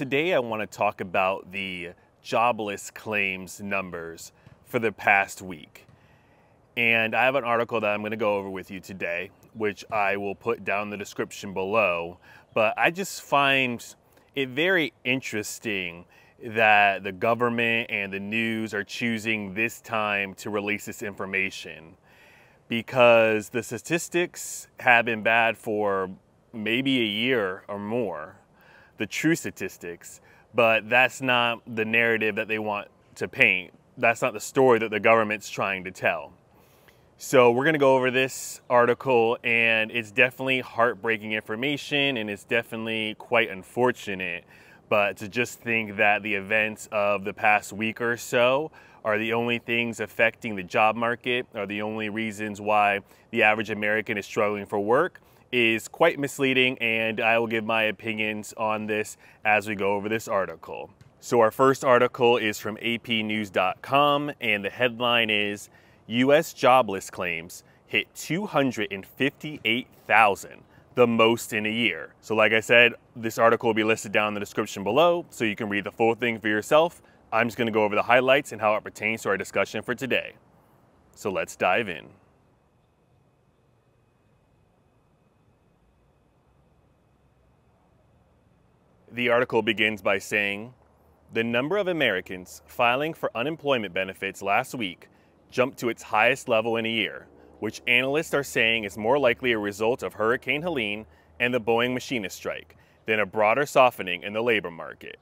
Today I want to talk about the jobless claims numbers for the past week. And I have an article that I'm going to go over with you today, which I will put down in the description below. But I just find it very interesting that the government and the news are choosing this time to release this information, because the statistics have been bad for maybe a year or more, the true statistics, but that's not the narrative that they want to paint. That's not the story that the government's trying to tell. So we're gonna go over this article, and it's definitely heartbreaking information, and it's definitely quite unfortunate, but to just think that the events of the past week or so are the only things affecting the job market, are the only reasons why the average American is struggling for work, is quite misleading, and I will give my opinions on this as we go over this article. So our first article is from apnews.com, and the headline is, U.S. jobless claims hit 258,000, the most in a year. So like I said, this article will be listed down in the description below so you can read the full thing for yourself. I'm just going to go over the highlights and how it pertains to our discussion for today. So let's dive in. The article begins by saying, the number of Americans filing for unemployment benefits last week jumped to its highest level in a year, which analysts are saying is more likely a result of Hurricane Helene and the Boeing machinist strike than a broader softening in the labor market.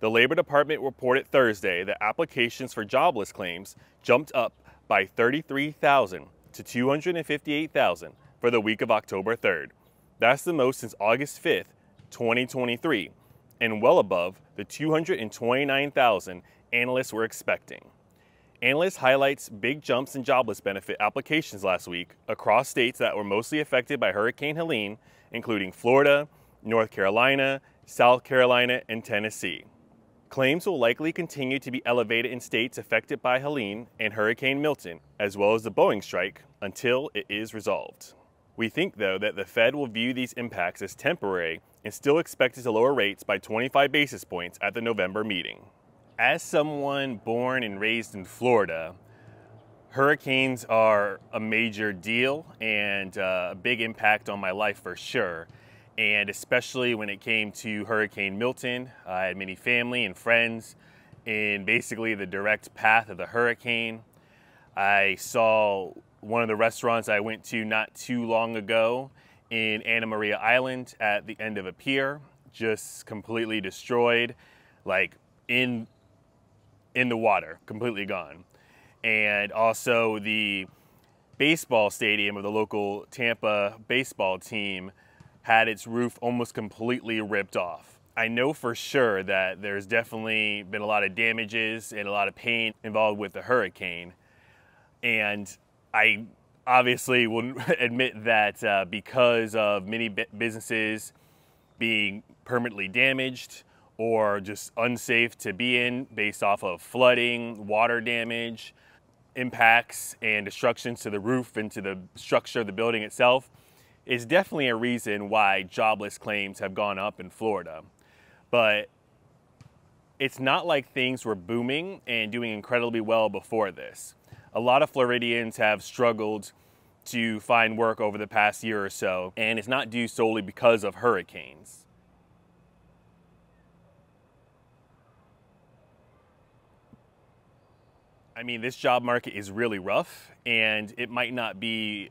The Labor Department reported Thursday that applications for jobless claims jumped up by 33,000 to 258,000 for the week of October 3rd. That's the most since August 5th, 2023, and well above the 229,000 analysts were expecting. Analysts highlights big jumps in jobless benefit applications last week across states that were mostly affected by Hurricane Helene, including Florida, North Carolina, South Carolina, and Tennessee. Claims will likely continue to be elevated in states affected by Helene and Hurricane Milton, as well as the Boeing strike, until it is resolved. We think, though, that the Fed will view these impacts as temporary and still expect it to lower rates by 25 basis points at the November meeting. As someone born and raised in Florida, hurricanes are a major deal and a big impact on my life for sure. And especially when it came to Hurricane Milton, I had many family and friends in basically the direct path of the hurricane. I saw one of the restaurants I went to not too long ago in Anna Maria Island at the end of a pier, just completely destroyed, like in the water, completely gone. And also the baseball stadium of the local Tampa baseball team had its roof almost completely ripped off. I know for sure that there's definitely been a lot of damages and a lot of pain involved with the hurricane. And I obviously will admit that because of many businesses being permanently damaged, or just unsafe to be in based off of flooding, water damage, impacts, and destructions to the roof and to the structure of the building itself, is definitely a reason why jobless claims have gone up in Florida. But it's not like things were booming and doing incredibly well before this. A lot of Floridians have struggled to find work over the past year or so, and it's not due solely because of hurricanes. I mean, this job market is really rough, and it might not be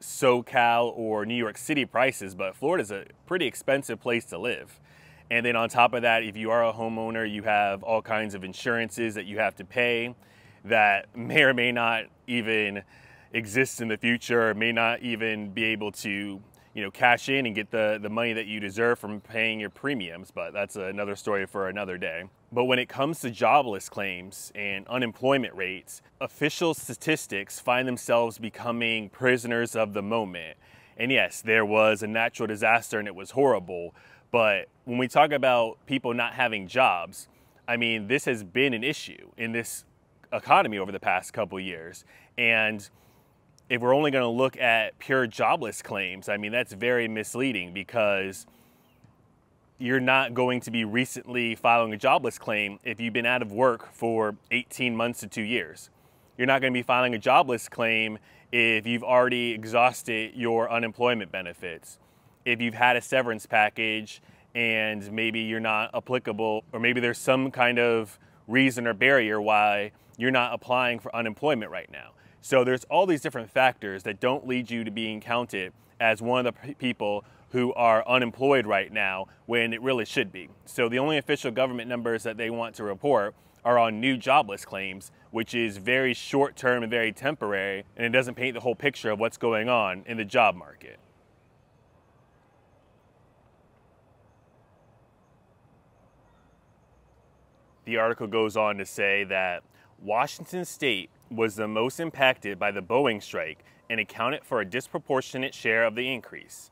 SoCal or New York City prices, but Florida's a pretty expensive place to live. And then on top of that, if you are a homeowner, you have all kinds of insurances that you have to pay that may or may not even exist in the future, or may not even be able to, you know, cash in and get the money that you deserve from paying your premiums, but that's another story for another day. But when it comes to jobless claims and unemployment rates, official statistics find themselves becoming prisoners of the moment. And yes, there was a natural disaster and it was horrible, but when we talk about people not having jobs, I mean, this has been an issue in this economy over the past couple years. And if we're only going to look at pure jobless claims, I mean, that's very misleading, because you're not going to be recently filing a jobless claim if you've been out of work for 18 months to 2 years. You're not going to be filing a jobless claim if you've already exhausted your unemployment benefits, if you've had a severance package and maybe you're not applicable, or maybe there's some kind of reason or barrier why you're not applying for unemployment right now. So there's all these different factors that don't lead you to being counted as one of the people who are unemployed right now when it really should be. So the only official government numbers that they want to report are on new jobless claims, which is very short-term and very temporary, and it doesn't paint the whole picture of what's going on in the job market. The article goes on to say that Washington State was the most impacted by the Boeing strike and accounted for a disproportionate share of the increase.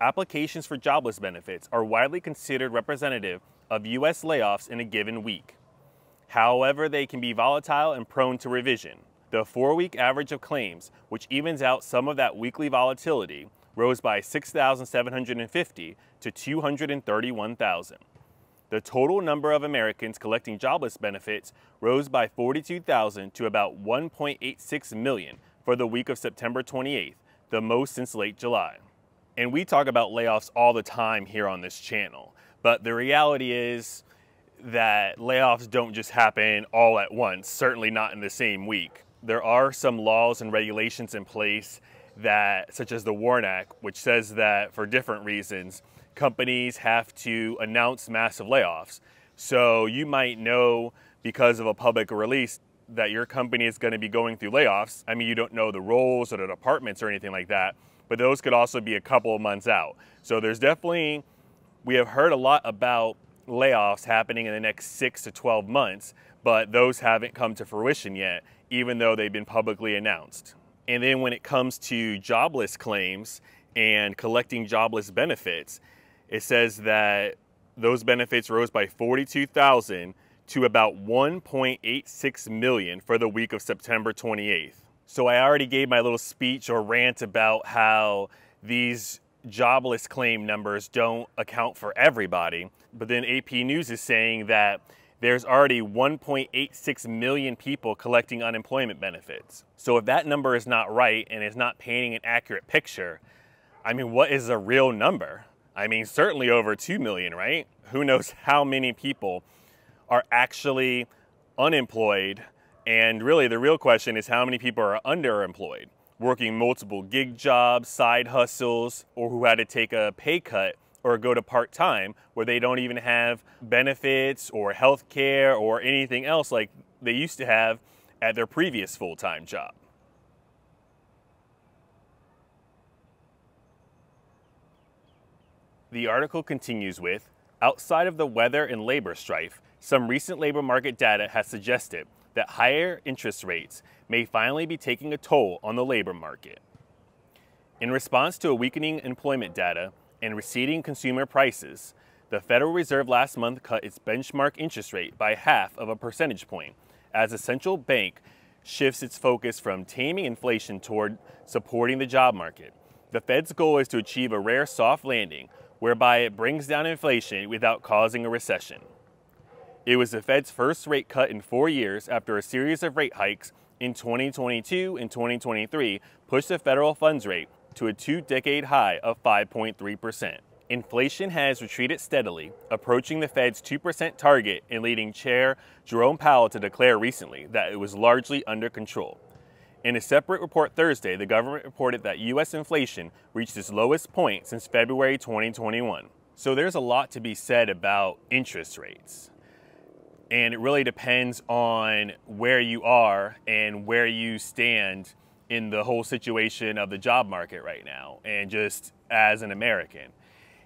Applications for jobless benefits are widely considered representative of U.S. layoffs in a given week. However, they can be volatile and prone to revision. The four-week average of claims, which evens out some of that weekly volatility, rose by 6,750 to 231,000. The total number of Americans collecting jobless benefits rose by 42,000 to about 1.86 million for the week of September 28th, the most since late July. And we talk about layoffs all the time here on this channel, but the reality is that layoffs don't just happen all at once, certainly not in the same week. There are some laws and regulations in place that, such as the WARN Act, which says that for different reasons, companies have to announce massive layoffs. So you might know because of a public release that your company is going to be going through layoffs. I mean, you don't know the roles or the departments or anything like that, but those could also be a couple of months out. So there's definitely, we have heard a lot about layoffs happening in the next 6 to 12 months, but those haven't come to fruition yet, even though they've been publicly announced. And then when it comes to jobless claims and collecting jobless benefits, it says that those benefits rose by 42,000 to about 1.86 million for the week of September 28th. So I already gave my little speech or rant about how these jobless claim numbers don't account for everybody, but then AP News is saying that there's already 1.86 million people collecting unemployment benefits. So if that number is not right and is not painting an accurate picture, I mean, what is a real number? I mean, certainly over 2 million, right? Who knows how many people are actually unemployed, and really the real question is how many people are underemployed, working multiple gig jobs, side hustles, or who had to take a pay cut or go to part-time where they don't even have benefits or health care or anything else like they used to have at their previous full-time job. The article continues with, outside of the weather and labor strife, some recent labor market data has suggested that higher interest rates may finally be taking a toll on the labor market. In response to a weakening employment data and receding consumer prices, the Federal Reserve last month cut its benchmark interest rate by 0.5 percentage point as the central bank shifts its focus from taming inflation toward supporting the job market. The Fed's goal is to achieve a rare soft landing whereby it brings down inflation without causing a recession. It was the Fed's first rate cut in 4 years after a series of rate hikes in 2022 and 2023 pushed the federal funds rate to a two-decade high of 5.3%. Inflation has retreated steadily, approaching the Fed's 2% target and leading Chair Jerome Powell to declare recently that it was largely under control. In a separate report Thursday, the government reported that U.S. inflation reached its lowest point since February 2021. So there's a lot to be said about interest rates. And it really depends on where you are and where you stand in the whole situation of the job market right now, and just as an American.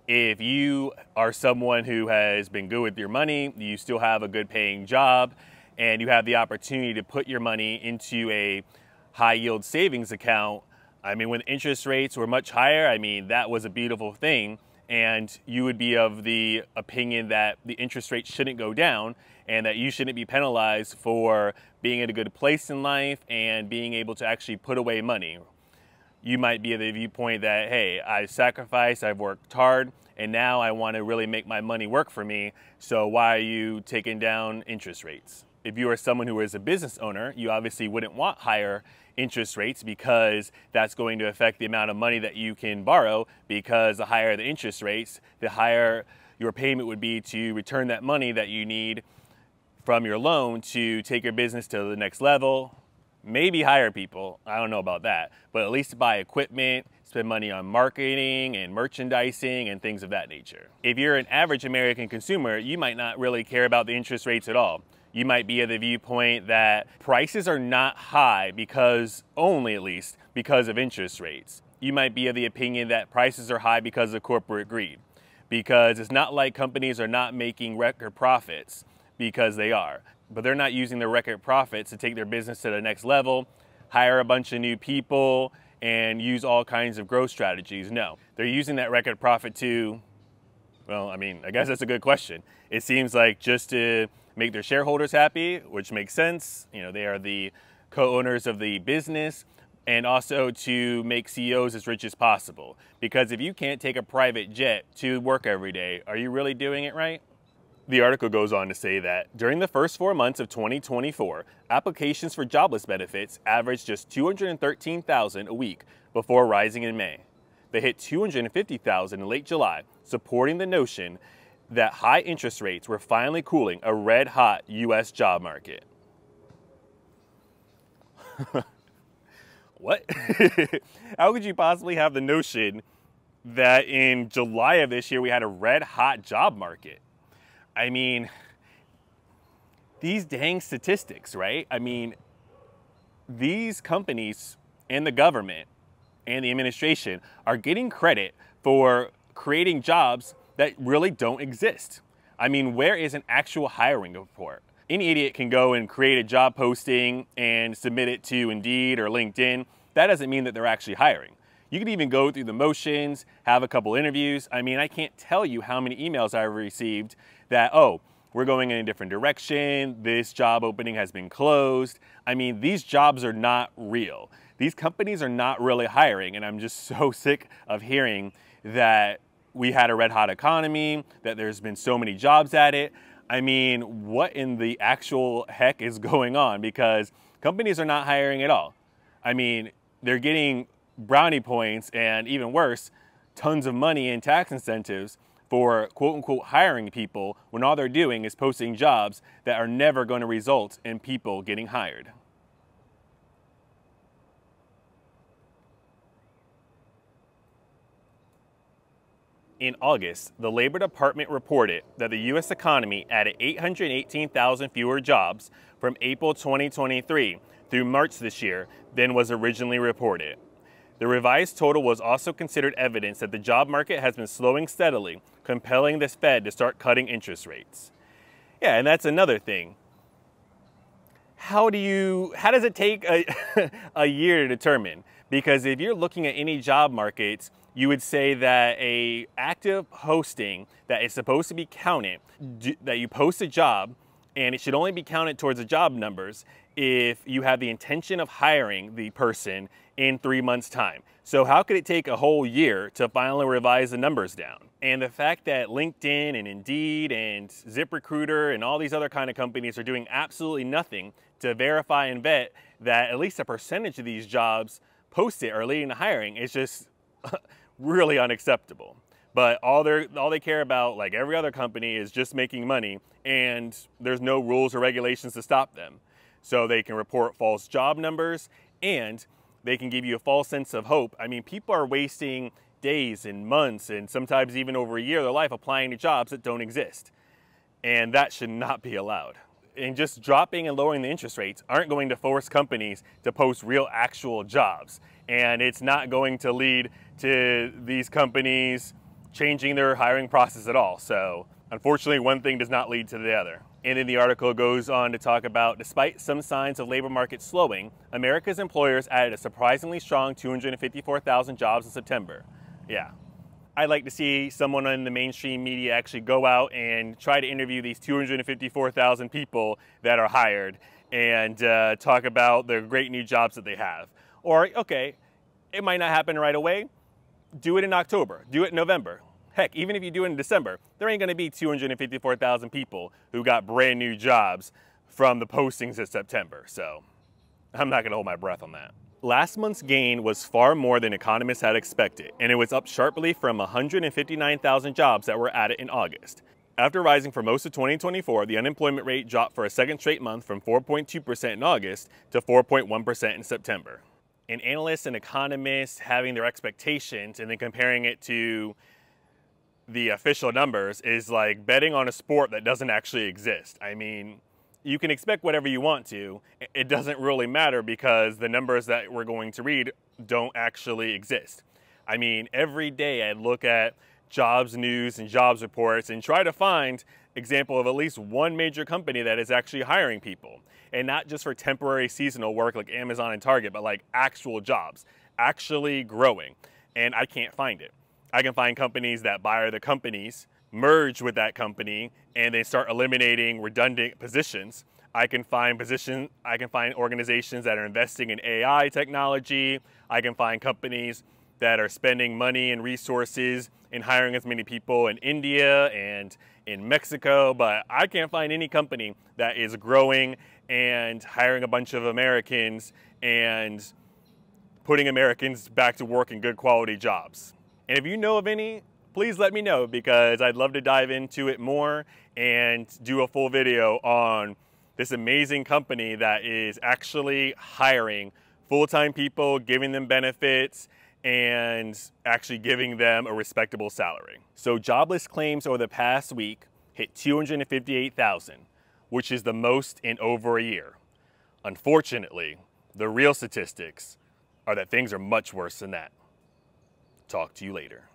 If you are someone who has been good with your money, you still have a good paying job, and you have the opportunity to put your money into a high yield savings account, I mean, when interest rates were much higher, I mean, that was a beautiful thing. And you would be of the opinion that the interest rate shouldn't go down and that you shouldn't be penalized for being in a good place in life and being able to actually put away money. You might be of the viewpoint that, hey, I've sacrificed, I've worked hard, and now I want to really make my money work for me, so why are you taking down interest rates? If you are someone who is a business owner, you obviously wouldn't want higher interest rates because that's going to affect the amount of money that you can borrow, because the higher the interest rates, the higher your payment would be to return that money that you need from your loan to take your business to the next level. Maybe hire people, I don't know about that, but at least buy equipment, spend money on marketing and merchandising and things of that nature. If you're an average American consumer, you might not really care about the interest rates at all. You might be of the viewpoint that prices are not high because, only at least, because of interest rates. You might be of the opinion that prices are high because of corporate greed, because it's not like companies are not making record profits, because they are, but they're not using their record profits to take their business to the next level, hire a bunch of new people, and use all kinds of growth strategies. No, they're using that record profit to, well, I mean, I guess that's a good question. It seems like just to make their shareholders happy, which makes sense. You know, they are the co-owners of the business, and also to make CEOs as rich as possible. Because if you can't take a private jet to work every day, are you really doing it right? The article goes on to say that during the first 4 months of 2024, applications for jobless benefits averaged just 213,000 a week before rising in May. They hit 250,000 in late July, supporting the notion that high interest rates were finally cooling a red-hot U.S. job market. What? How could you possibly have the notion that in July of this year we had a red-hot job market? I mean, these dang statistics, right? I mean, these companies and the government and the administration are getting credit for creating jobs that really don't exist. I mean, where is an actual hiring report? Any idiot can go and create a job posting and submit it to Indeed or LinkedIn. That doesn't mean that they're actually hiring. You can even go through the motions, have a couple interviews. I mean, I can't tell you how many emails I've received that, oh, we're going in a different direction, this job opening has been closed. I mean, these jobs are not real. These companies are not really hiring, and I'm just so sick of hearing that we had a red-hot economy, that there's been so many jobs at it. I mean, what in the actual heck is going on? Because companies are not hiring at all. I mean, they're getting brownie points, and even worse, tons of money in tax incentives for quote-unquote hiring people, when all they're doing is posting jobs that are never going to result in people getting hired. In August, the Labor Department reported that the U.S. economy added 818,000 fewer jobs from April 2023 through March this year than was originally reported. The revised total was also considered evidence that the job market has been slowing steadily, compelling the Fed to start cutting interest rates. Yeah, and that's another thing. How does it take a year to determine? Because if you're looking at any job markets, you would say that a active posting that is supposed to be counted, that you post a job, and it should only be counted towards the job numbers if you have the intention of hiring the person in 3 months' time. So how could it take a whole year to finally revise the numbers down? And the fact that LinkedIn and Indeed and ZipRecruiter and all these other kind of companies are doing absolutely nothing to verify and vet that at least a percentage of these jobs posted are leading to hiring is just really unacceptable. But all they care about, like every other company, is just making money, and there's no rules or regulations to stop them. So they can report false job numbers, and they can give you a false sense of hope. I mean, people are wasting days and months and sometimes even over a year of their life applying to jobs that don't exist. And that should not be allowed. And just dropping and lowering the interest rates aren't going to force companies to post real actual jobs. And it's not going to lead to these companies changing their hiring process at all. So unfortunately, one thing does not lead to the other. And then the article goes on to talk about, despite some signs of labor market slowing, America's employers added a surprisingly strong 254,000 jobs in September. Yeah, I'd like to see someone in the mainstream media actually go out and try to interview these 254,000 people that are hired and talk about the great new jobs that they have. Or, okay, it might not happen right away. Do it in October. Do it in November. Heck, even if you do it in December, there ain't gonna be 254,000 people who got brand new jobs from the postings in September, so I'm not gonna hold my breath on that. Last month's gain was far more than economists had expected, and it was up sharply from 159,000 jobs that were added in August. After rising for most of 2024, the unemployment rate dropped for a second straight month from 4.2% in August to 4.1% in September. And analysts and economists having their expectations and then comparing it to the official numbers is like betting on a sport that doesn't actually exist. I mean, you can expect whatever you want to. It doesn't really matter because the numbers that we're going to read don't actually exist. I mean, every day I look at jobs news and jobs reports and try to find example of at least one major company that is actually hiring people. And not just for temporary seasonal work like Amazon and Target, but like actual jobs, actually growing. And I can't find it. I can find companies that buy other companies, merge with that company, and they start eliminating redundant positions. I can find organizations that are investing in AI technology. I can find companies that are spending money and resources in hiring as many people in India and in Mexico, but I can't find any company that is growing and hiring a bunch of Americans and putting Americans back to work in good quality jobs. And if you know of any, please let me know because I'd love to dive into it more and do a full video on this amazing company that is actually hiring full-time people, giving them benefits, and actually giving them a respectable salary. So jobless claims over the past week hit 258,000, which is the most in over a year. Unfortunately, the real statistics are that things are much worse than that. Talk to you later.